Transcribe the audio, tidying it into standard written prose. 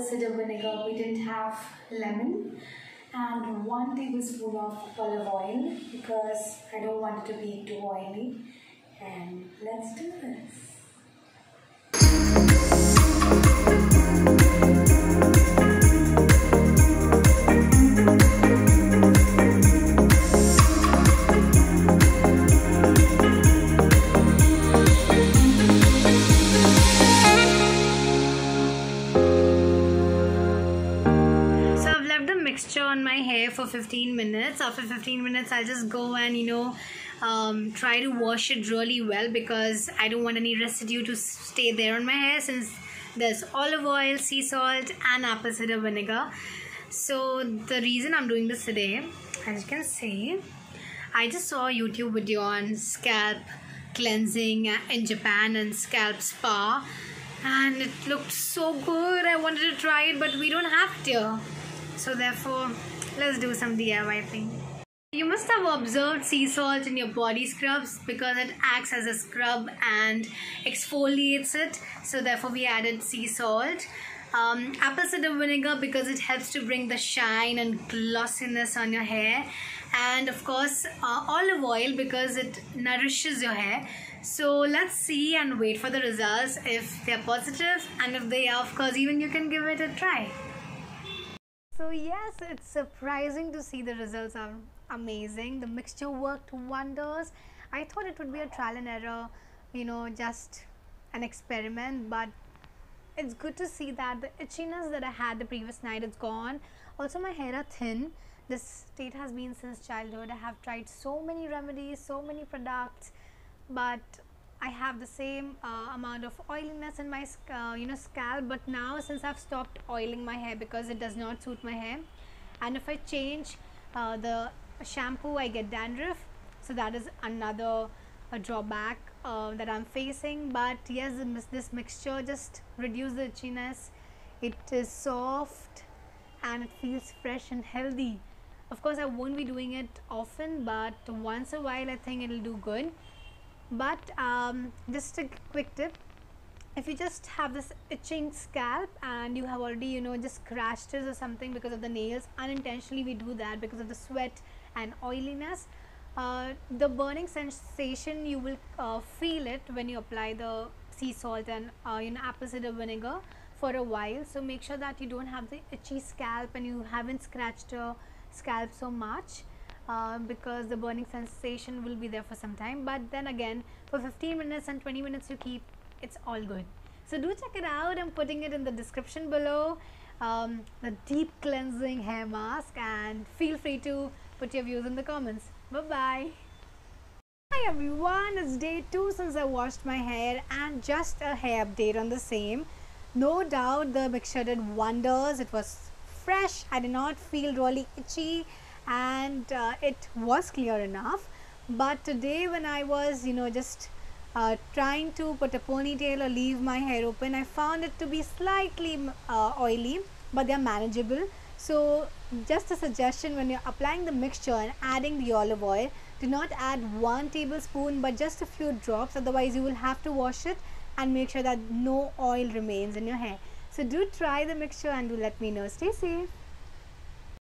apple cider vinegar, we didn't have lemon, and 1 tablespoon of olive oil because I don't want it to be too oily. And let's do this. On my hair for 15 minutes. After 15 minutes I'll just go and try to wash it really well, because I don't want any residue to stay there on my hair, since there's olive oil, sea salt and apple cider vinegar. So the reason I'm doing this today, as you can see, I just saw a YouTube video on scalp cleansing in Japan and scalp spa, and it looked so good. I wanted to try it, but we don't have it here. So therefore, let's do some DIY thing. You must have observed sea salt in your body scrubs because it acts as a scrub and exfoliates it. So therefore, we added sea salt. Apple cider vinegar because it helps to bring the shine and glossiness on your hair. And of course, olive oil because it nourishes your hair. So let's see and wait for the results, if they're positive. And if they are, of course, even you can give it a try. So yes, it's surprising to see the results are amazing. The mixture worked wonders. I thought it would be a trial and error, just an experiment, but it's good to see that the itchiness that I had the previous night is gone. Also, my hair are thin. This state has been since childhood. I have tried so many remedies, so many products, but I have the same amount of oiliness in my scalp. But now, since I've stopped oiling my hair because it does not suit my hair, and if I change the shampoo, I get dandruff. So that is another drawback that I'm facing. But yes, this mixture just reduces the itchiness. It is soft and it feels fresh and healthy. Of course, I won't be doing it often, but once a while I think it'll do good. But just a quick tip, if you just have this itching scalp and you have already just scratched it or something because of the nails, unintentionally we do that because of the sweat and oiliness, the burning sensation you will feel it when you apply the sea salt and apple cider vinegar for a while. So make sure that you don't have the itchy scalp and you haven't scratched your scalp so much. Because the burning sensation will be there for some time, but then again for 15 minutes and 20 minutes you keep, it's all good. So do check it out. I'm putting it in the description below, the deep cleansing hair mask, and feel free to put your views in the comments. Bye bye. Hi everyone, it's day 2 since I washed my hair, and just a hair update on the same. No doubt the mixture did wonders. It was fresh, I did not feel really itchy, and it was clear enough. But today when I was trying to put a ponytail or leave my hair open, I found it to be slightly oily, but they are manageable. So just a suggestion, when you're applying the mixture and adding the olive oil, do not add 1 tablespoon but just a few drops, otherwise you will have to wash it and make sure that no oil remains in your hair. So do try the mixture and do let me know. Stay safe.